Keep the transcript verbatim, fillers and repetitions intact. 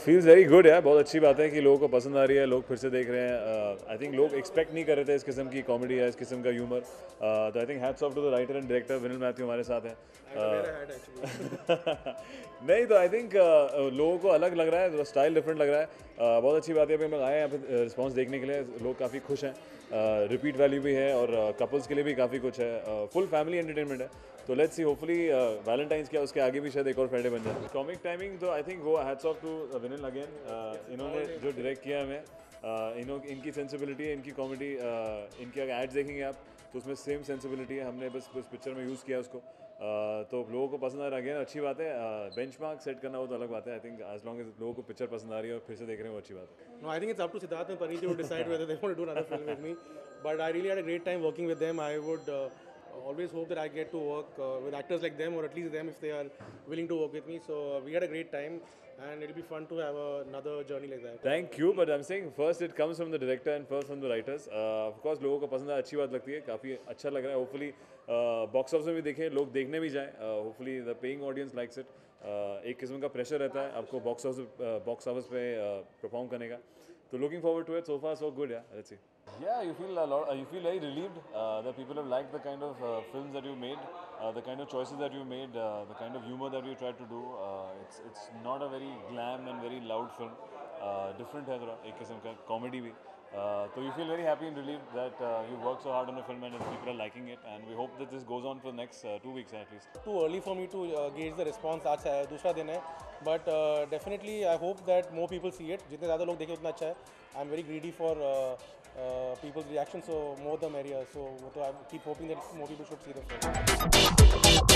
Feels very good है. बहुत अच्छी बात है कि लोगों को पसंद आ रही है, लोग फिर से देख रहे हैं. आई थिंक लोग एक्सपेक्ट नहीं कर रहे थे इस किस्म की कॉमेडी है, इस किस्म का ह्यूमर. तो I think hats off to the writer and director Vinil Mathew हमारे साथ हैं. नहीं तो आई थिंक लोगों को अलग लग रहा है, स्टाइल डिफरेंट लग रहा है. बहुत अच्छी बात है. हम लोग आए यहाँ पे रिस्पॉन्स देखने के लिए, लोग काफ़ी खुश हैं. रिपीट वैल्यू भी है और कपल्स के लिए भी काफ़ी कुछ है. फुल फैमिली एंटरटेनमेंट है. तो लेट्स सी, होपफुली वैलेंटाइंस क्या उसके आगे भी शायद एक और फ्राइडे बन जाए. कॉमिक टाइमिंग तो आई थिंक वो hats off to Vinil again. इन्होंने जो डायरेक्ट किया हमें, इन्हों इनकी सेंसिबिलिटी है, इनकी कॉमेडी. इनके अगर एड्स देखेंगे आप तो उसमें सेम सेंसिबिलिटी है, हमने बस उस पिक्चर में यूज़ किया उसको. तो लोगों को पसंद आ रहा है अगेन, अच्छी बात है. बेंचमार्क सेट करना वो तो अलग बात है. I think as long as लोगों को पिक्चर पसंद आ रही है और फिर से देख रहे हैं वो अच्छी बात है. No I think it's up to Siddharth and Puneet to decide whether they want to do another film with me, but I really had a great time working with them. I would always hope that I get to work uh, with actors like them, or at least them if they are willing to work with me. So uh, we had a great time and it'll be fun to have uh, another journey like that. Thank you, but I'm saying first it comes from the director and first from the writers. Uh, of course लोगों को पसंद है, अच्छी बात लगती है, काफ़ी अच्छा लग रहा है. Hopefully box office में भी देखें, लोग देखने भी जाएं. uh, Hopefully the paying audience likes it. uh, एक किस्म का प्रेशर रहता है आपको box office box office पे परफॉर्म करने का. So looking forward to it. So far so good, yeah. Let's see. Yeah, you feel a lot. Uh, you feel very relieved uh, that people have liked the kind of uh, films that you made, uh, the kind of choices that you made, uh, the kind of humor that you tried to do. Uh, it's it's not a very glam and very loud film. Uh, different है थोड़ा, एक किस्म का comedy भी. Uh, so you feel very happy and relieved that uh, you worked so hard on the film and people are liking it. And we hope that this goes on for the next uh, two weeks at least. Too early for me to uh, gauge the response. आज है दूसरा दिन है, but uh, definitely I hope that more people see it. जितने ज़्यादा लोग देखें उतना अच्छा है. I'm very greedy for uh, uh, people's reaction, so more the merrier. So I keep hoping that more people should see the film.